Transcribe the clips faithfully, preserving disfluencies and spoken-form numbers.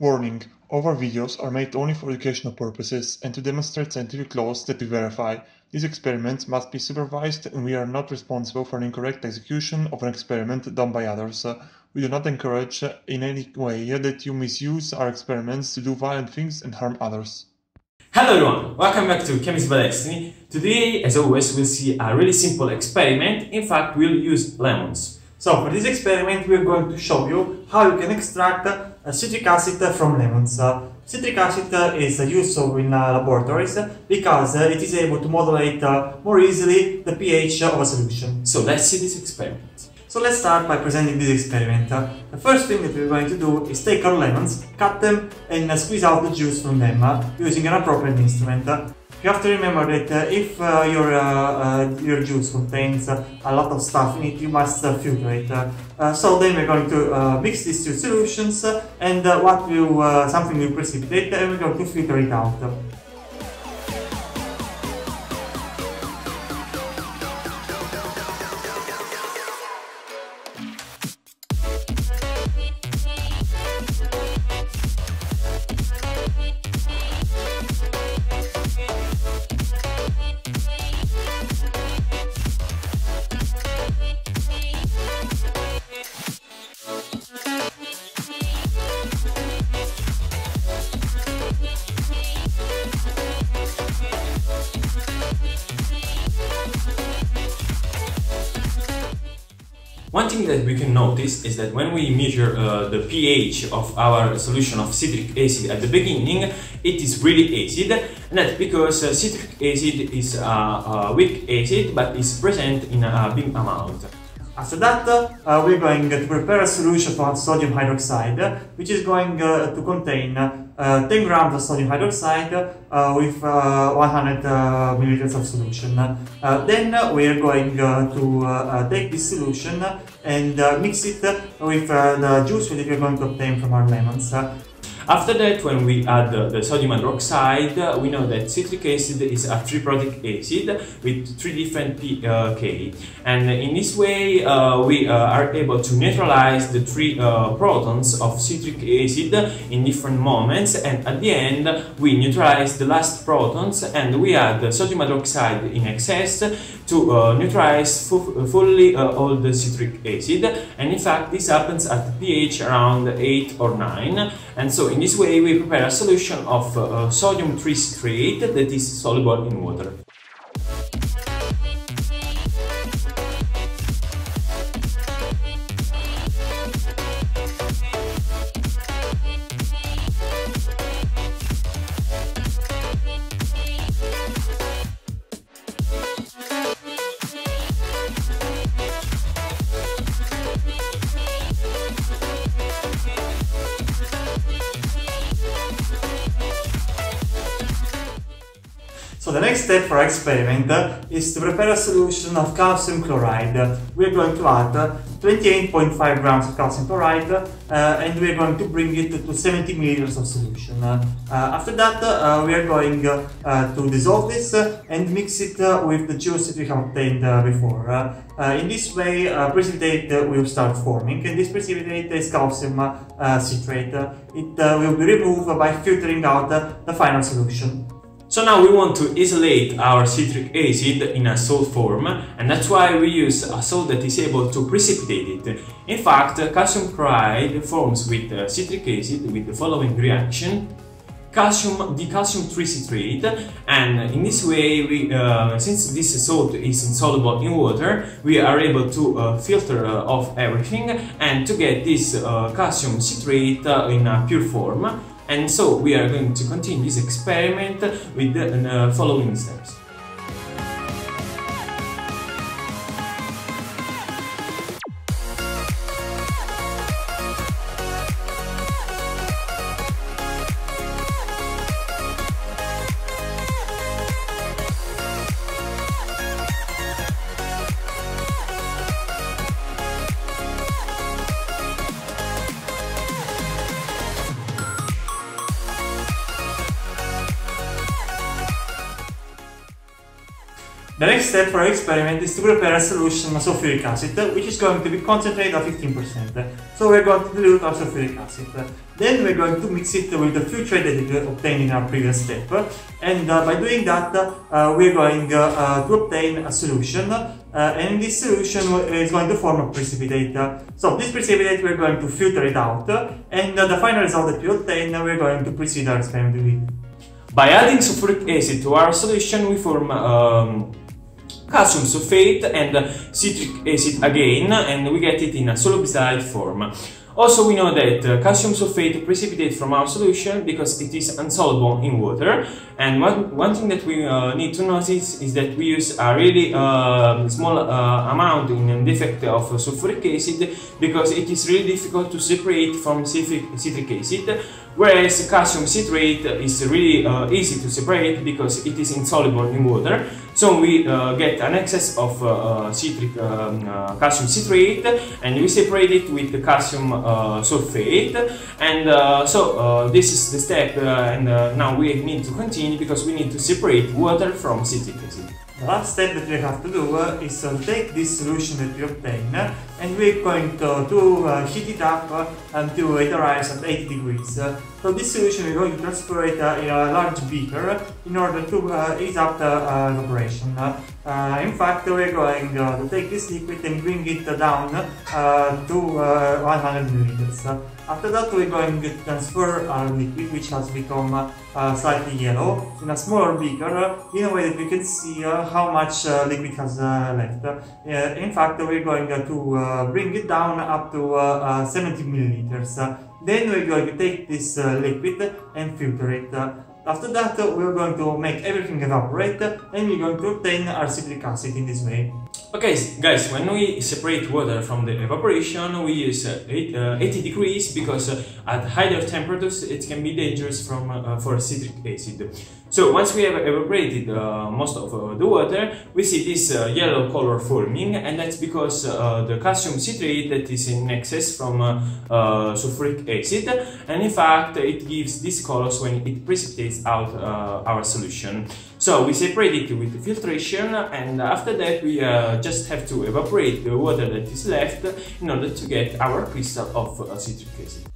Warning, all our videos are made only for educational purposes and to demonstrate scientific laws that we verify. These experiments must be supervised and we are not responsible for an incorrect execution of an experiment done by others. We do not encourage in any way that you misuse our experiments to do violent things and harm others. Hello everyone, welcome back to Chemist by Destiny. Today, as always, we'll see a really simple experiment. In fact, we'll use lemons. So, for this experiment, we're going to show you how you can extract uh, citric acid from lemons. Uh, citric acid uh, is uh, used in uh, laboratories because uh, it is able to modulate uh, more easily the pH of a solution. So, let's see this experiment. So, let's start by presenting this experiment. Uh, the first thing that we're going to do is take our lemons, cut them and uh, squeeze out the juice from them uh, using an appropriate instrument. Uh, You have to remember that uh, if uh, your, uh, uh, your juice contains uh, a lot of stuff in it, you must uh, filter it. Uh, uh, so then we're going to uh, mix these two solutions uh, and uh, what will, uh, something will precipitate and we're going to filter it out. One thing that we can notice is that when we measure uh, the pH of our solution of citric acid at the beginning, it is really acid, and that's because uh, citric acid is uh, a weak acid but is present in a big amount. After that, uh, we're going to prepare a solution of sodium hydroxide, which is going uh, to contain uh, ten grams of sodium hydroxide uh, with uh, one hundred uh, milliliters of solution. Uh, then we're going uh, to uh, take this solution and uh, mix it with uh, the juice that we're going to obtain from our lemons. After that, when we add the, the sodium hydroxide, uh, we know that citric acid is a triprotic acid with three different pK, and in this way uh, we uh, are able to neutralize the three uh, protons of citric acid in different moments, and at the end we neutralize the last protons and we add sodium hydroxide in excess to uh, neutralize fu fully uh, all the citric acid, and in fact this happens at pH around eight or nine, and so in this way we prepare a solution of uh, sodium tricitrate that is soluble in water. So the next step for our experiment uh, is to prepare a solution of calcium chloride. We are going to add uh, twenty-eight point five grams of calcium chloride uh, and we are going to bring it to seventy milliliters of solution. Uh, after that uh, we are going uh, uh, to dissolve this uh, and mix it uh, with the juice that we have obtained uh, before. Uh, uh, in this way uh, precipitate uh, will start forming, and this precipitate is calcium uh, citrate. It uh, will be removed by filtering out uh, the final solution. So now we want to isolate our citric acid in a salt form, and that's why we use a salt that is able to precipitate it. In fact, calcium chloride forms with citric acid with the following reaction: calcium calcium tricitrate, and in this way we, uh, since this salt is insoluble in water, we are able to uh, filter uh, off everything and to get this uh, calcium citrate uh, in a pure form. And so we are going to continue this experiment with the uh, following steps. The next step for our experiment is to prepare a solution of sulfuric acid, which is going to be concentrate of fifteen percent. So we're going to dilute our sulfuric acid. Then we're going to mix it with the filtrate that we obtained in our previous step. And uh, by doing that, uh, we're going uh, uh, to obtain a solution. Uh, and this solution is going to form a precipitate. So this precipitate, we're going to filter it out. And uh, the final result that we obtain, we're going to proceed our experiment with it. By adding sulfuric acid to our solution, we form um, calcium sulfate and citric acid again, and we get it in a solubilized form. Also, we know that uh, calcium sulfate precipitates from our solution because it is insoluble in water. And one, one thing that we uh, need to notice is that we use a really uh, small uh, amount in the effect of sulfuric acid because it is really difficult to separate from citric, citric acid. Whereas calcium citrate is really uh, easy to separate because it is insoluble in water, so we uh, get an excess of uh, citric, um, uh, calcium citrate, and we separate it with the calcium uh, sulfate. And uh, so uh, this is the step, uh, and uh, now we need to continue because we need to separate water from citric acid. The last step that we have to do uh, is to uh, take this solution that we obtain uh, and we're going to, to uh, heat it up uh, until it arrives at eighty degrees. Uh, so this solution we're going to transfer it uh, in a large beaker in order to uh, ease up the uh, evaporation. Uh, uh, in fact, we're going uh, to take this liquid and bring it down uh, to uh, one hundred milliliters. Uh, after that, we're going to transfer our liquid, which has become uh, uh, slightly yellow, in a smaller beaker uh, in a way that we can see uh, how much uh, liquid has uh, left. Uh, in fact, we're going uh, to uh, bring it down up to uh, uh, seventy milliliters. Uh, then we're going to take this uh, liquid and filter it. Uh, after that, uh, we're going to make everything evaporate and we're going to obtain our citric acid in this way. Okay guys, when we separate water from the evaporation, we use uh, eight, uh, eighty degrees because uh, at higher temperatures it can be dangerous from, uh, for citric acid. So once we have evaporated uh, most of uh, the water, we see this uh, yellow color forming, and that's because uh, the calcium citrate that is in excess from uh, uh, sulfuric acid, and in fact it gives these colors when it precipitates out uh, our solution. So we separate it with the filtration, and after that we uh, just have to evaporate the water that is left in order to get our crystal of uh, citric acid.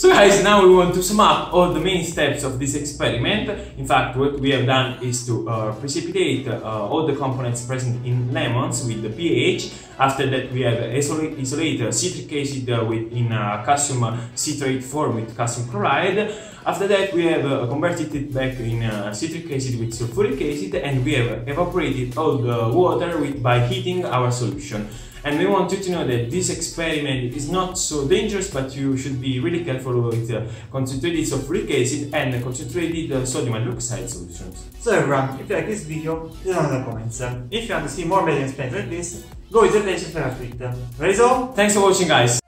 So guys, now we want to sum up all the main steps of this experiment. In fact, what we have done is to uh, precipitate uh, all the components present in lemons with the pH. After that, we have isolate, isolate uh, citric acid uh, with, in uh, calcium citrate form with calcium chloride. After that, we have uh, converted it back in uh, citric acid with sulfuric acid, and we have evaporated all the water with, by heating our solution. And we want you to know that this experiment is not so dangerous, but you should be really careful with uh, concentrated sulfuric acid and concentrated uh, sodium hydroxide solutions. So everyone, if you like this video, leave it in the comments. If you want to see more medium experiments like this, go with the page for our Twitter. That is all. Thanks for watching guys!